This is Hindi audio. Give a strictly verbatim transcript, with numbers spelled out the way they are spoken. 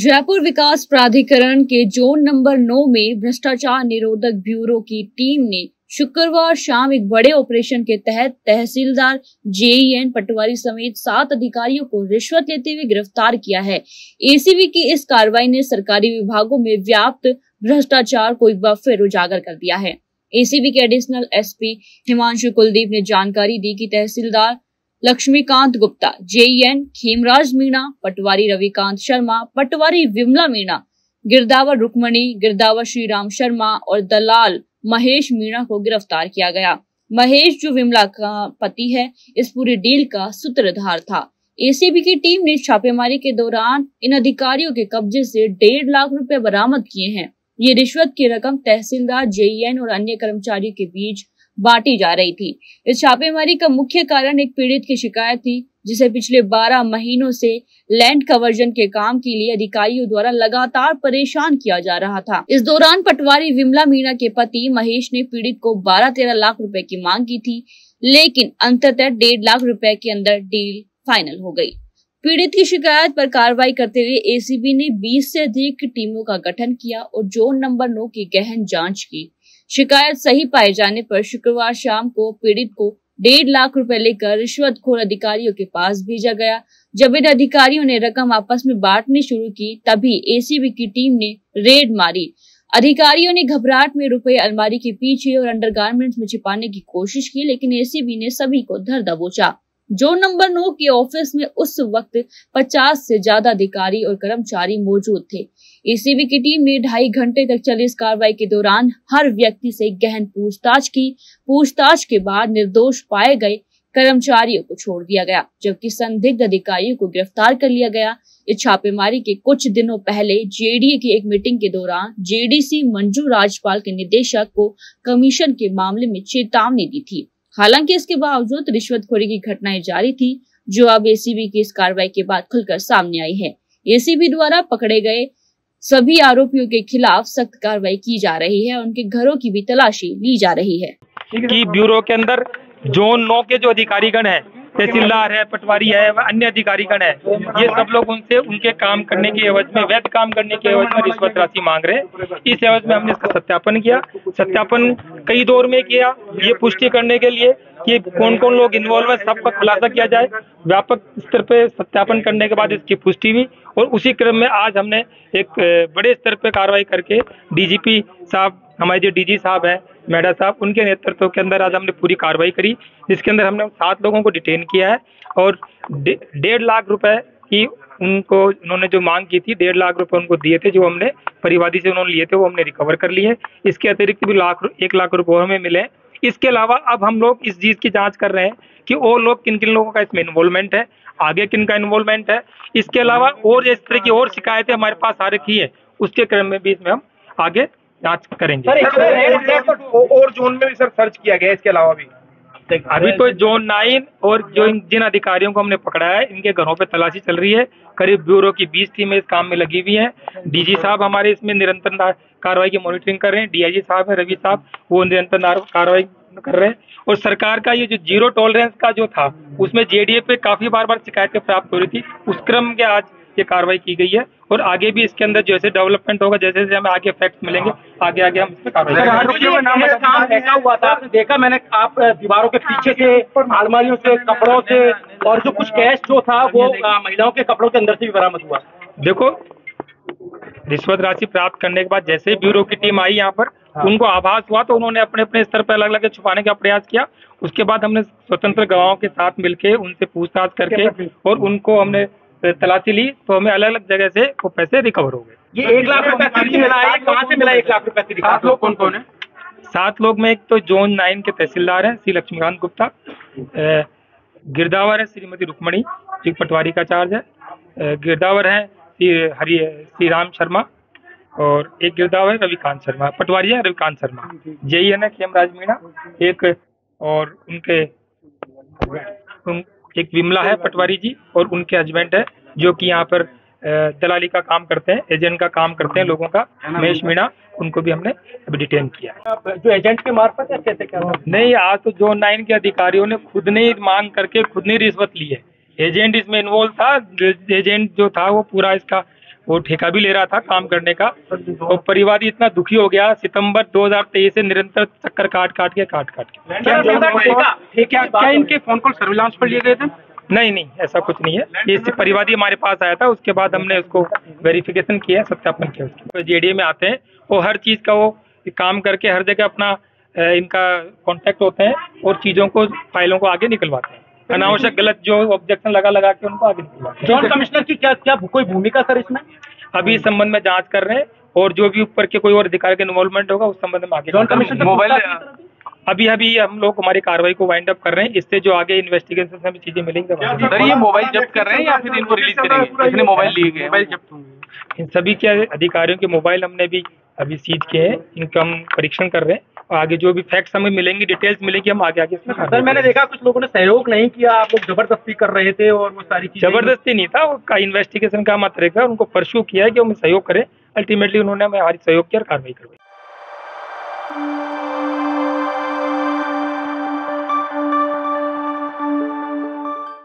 जयपुर विकास प्राधिकरण के जोन नंबर नौ में भ्रष्टाचार निरोधक ब्यूरो की टीम ने शुक्रवार शाम एक बड़े ऑपरेशन के तहत तहसीलदार जे ई एन पटवारी समेत सात अधिकारियों को रिश्वत लेते हुए गिरफ्तार किया है। ए सी बी की इस कार्रवाई ने सरकारी विभागों में व्याप्त भ्रष्टाचार को एक बार फिर उजागर कर दिया है। ए सी बी के additional S P Himanshu Kuldeep ने जानकारी दी कि तहसीलदार Laxmikant Gupta, J E N Khemraj Meena, पटवारी रविकांत शर्मा, पटवारी विमला मीणा, गिरदावर रुक्मणी, गिरदावर श्री राम शर्मा और दलाल महेश मीणा को गिरफ्तार किया गया। महेश, जो विमला का पति है, इस पूरी डील का सूत्रधार था। ए सी बी की टीम ने छापेमारी के दौरान इन अधिकारियों के कब्जे से डेढ़ लाख रुपए बरामद किए हैं। ये रिश्वत की रकम तहसीलदार, जे ई एन और अन्य कर्मचारियों के बीच बांटी जा रही थी। इस छापेमारी का मुख्य कारण एक पीड़ित की शिकायत थी, जिसे पिछले बारह महीनों से लैंड कन्वर्जन के काम के लिए अधिकारियों द्वारा लगातार परेशान किया जा रहा था। इस दौरान पटवारी विमला मीणा के पति महेश ने पीड़ित को बारह तेरह लाख रुपए की मांग की थी, लेकिन अंततः डेढ़ लाख रुपए के अंदर डील फाइनल हो गई। पीड़ित की शिकायत पर कार्रवाई करते हुए ए सी बी ने बीस से अधिक टीमों का गठन किया और जोन नंबर नौ की गहन जांच की। शिकायत सही पाए जाने पर शुक्रवार शाम को पीड़ित को डेढ़ लाख रुपए लेकर रिश्वतखोर अधिकारियों के पास भेजा गया। जब इन अधिकारियों ने रकम आपस में बांटनी शुरू की, तभी ए सी बी की टीम ने रेड मारी। अधिकारियों ने घबराहट में रुपए अलमारी के पीछे और अंडरगारमेंट्स में छिपाने की कोशिश की, लेकिन ए सी बी ने सभी को धर दबोचा। जोन नंबर नौ के ऑफिस में उस वक्त पचास से ज्यादा अधिकारी और कर्मचारी मौजूद थे। ए सी बी की टीम ने ढाई घंटे तक चली इस कार्रवाई के दौरान हर व्यक्ति से गहन पूछताछ की। पूछताछ के बाद निर्दोष पाए गए कर्मचारियों को छोड़ दिया गया, जबकि संदिग्ध अधिकारियों को गिरफ्तार कर लिया गया। इस छापेमारी के कुछ दिनों पहले जे डी ए की एक मीटिंग के दौरान J D C Manju Rajpal के निदेशक को कमीशन के मामले में चेतावनी दी थी। हालांकि इसके बावजूद रिश्वतखोरी की घटनाएं जारी थी, जो अब ए सी बी की इस कार्रवाई के बाद खुलकर सामने आई है। ए सी बी द्वारा पकड़े गए सभी आरोपियों के खिलाफ सख्त कार्रवाई की जा रही है और उनके घरों की भी तलाशी ली जा रही है। कि ब्यूरो के अंदर जोन नौ के जो अधिकारीगण है, तहसीलदार है, पटवारी है, अन्य अधिकारीगण है, ये सब लोग उनसे उनके काम करने के एवज में, वैध काम करने के एवज में रिश्वत राशि मांग रहे हैं। इस एवज में हमने इसका सत्यापन किया। सत्यापन कई दौर में किया, ये पुष्टि करने के लिए कि कौन कौन लोग इन्वॉल्व है, सबका खुलासा किया जाए। व्यापक स्तर पे सत्यापन करने के बाद इसकी पुष्टि हुई और उसी क्रम में आज हमने एक बड़े स्तर पे कार्रवाई करके डी जी पी साहब, हमारे जो डी जी साहब हैं मैडम साहब, उनके नेतृत्व के अंदर आज हमने पूरी कार्रवाई करी, जिसके अंदर हमने सात लोगों को डिटेन किया है और डे, डेढ़ लाख रुपए की उनको उन्होंने जो मांग की थी, डेढ़ लाख रुपए उनको दिए थे, जो हमने परिवादी से उन्होंने लिए थे, वो हमने रिकवर कर लिए। इसके अतिरिक्त भी लाख एक लाख रुपये हमें मिले। इसके अलावा अब हम लोग इस चीज़ की जांच कर रहे हैं कि वो लोग किन किन लोगों का इसमें इन्वॉल्वमेंट है, आगे किन का इन्वॉल्वमेंट है। इसके अलावा और इस तरह की और शिकायतें हमारे पास आ रखी है, उसके क्रम में भी इसमें हम आगे जांच करेंगे। सर, सर, और जोन में भी सर सर्च किया गया, इसके अलावा भी अभी तो जोन नाइन और जो जिन अधिकारियों को हमने पकड़ा है, इनके घरों पे तलाशी चल रही है। करीब ब्यूरो की बीस टीमें इस काम में लगी हुई हैं। डी जी साहब हमारे इसमें निरंतर कार्रवाई की मॉनिटरिंग कर रहे हैं। डी आई जी साहब है रवि साहब, वो निरंतर कार्रवाई कर रहे हैं। और सरकार का ये जो जीरो टॉलरेंस का जो था, उसमें जे डी ए पे काफी बार बार शिकायतें प्राप्त हो रही थी, उस क्रम के आज ये कार्रवाई की गई है। और आगे भी इसके अंदर जैसे डेवलपमेंट होगा, जैसे जैसे हमें आगे फैक्ट्स मिलेंगे, आगे आगे हम इस पे कार्रवाई हुआ था। आपने देखा, मैंने आप दीवारों के पीछे से, अलमारियों से, कपड़ों से, और जो कुछ कैश जो था वो महिलाओं के कपड़ों के अंदर से भी बरामद हुआ। देखो, रिश्वत राशि प्राप्त करने के बाद जैसे ही ब्यूरो की टीम आई यहाँ पर, उनको आभास हुआ तो उन्होंने अपने अपने स्तर पर अलग अलग छुपाने का प्रयास किया। उसके बाद हमने स्वतंत्र गवाहों के साथ मिलकर उनसे पूछताछ करके और उनको हमने तलाशी ली, तो हमें अलग अलग जगह से वो पैसे रिकवर हो गए। ये एक लाख रुपए मिला है, कहाँ से मिला एक लाख रुपए? सात लोग कौन कौन है? सात लोग में एक तो जोन नाइन के तहसीलदार हैं श्री लक्ष्मीकांत गुप्ता, गिरदावर है श्रीमती रुक्मणी, जो पटवारी का चार्ज है, गिरदावर है हरि श्री राम शर्मा, और एक गिरदावर है रविकांत शर्मा, पटवारी है Ravikant Sharma, J E N है खेमराज मीना एक, और उनके उन, एक विमला है पटवारी जी और उनके हस्बैंड है, जो कि यहाँ पर दलाली का काम करते हैं, एजेंट का काम करते हैं लोगों का, महेश मीणा, उनको भी हमने अभी डिटेन किया है। जो एजेंट के मार्फत है कैसे क्या? नहीं, आज तो जोन नाइन के अधिकारियों ने खुद ने मांग करके खुद ने रिश्वत ली है। एजेंट इसमें इन्वॉल्व था, एजेंट जो था वो पूरा इसका वो ठेका भी ले रहा था काम करने का, और परिवार इतना दुखी हो गया। सितंबर दो हज़ार तेईस से निरंतर चक्कर काट काट के काट काट के क्या इनके फोन कॉल सर्विलांस पर लिए गए थे? नहीं नहीं, ऐसा कुछ नहीं है। ये परिवादी हमारे पास आया था, उसके बाद हमने उसको वेरिफिकेशन किया, सत्यापन किया। उसके जेडीए में आते हैं वो हर चीज का वो काम करके हर जगह अपना इनका कॉन्टेक्ट होते हैं और चीजों को फाइलों को आगे निकलवाते हैं। अनावश्यक गलत जो ऑब्जेक्शन लगा लगा के उनको आगे निकलवाते हैं। जॉइंट कमिश्नर की क्या क्या कोई भूमिका सर इसमें? अभी इस संबंध में जाँच कर रहे हैं और जो भी ऊपर के कोई और अधिकारी का इन्वॉल्वमेंट होगा उस संबंध में आगे। जॉइंट कमिश्नर मोबाइल अभी अभी हम लोग हमारी कार्रवाई को वाइंड अप कर रहे हैं, इससे जो आगे इन्वेस्टिगेशन में चीजें मिलेंगी। सर ये मोबाइल जब्त कर रहे हैं या फिर इनको रिलीज करेंगे? कितने मोबाइल लिए गए? मोबाइल जब्त होंगे। इन सभी के अधिकारियों के मोबाइल हमने भी अभी सीज किए हैं, इनका हम परीक्षण कर रहे हैं और आगे जो भी फैक्ट्स हमें मिलेंगे, डिटेल्स मिलेगी, हम आगे आगे। सर मैंने देखा कुछ लोगों ने सहयोग नहीं किया, आप लोग जबरदस्ती कर रहे थे और वो सारी चीज। जबरदस्ती नहीं था, उनका इन्वेस्टिगेशन का मात्र उनको परस्यू किया कि हम सहयोग करें। अल्टीमेटली उन्होंने हमें हमारी सहयोग की और कार्रवाई करवाई।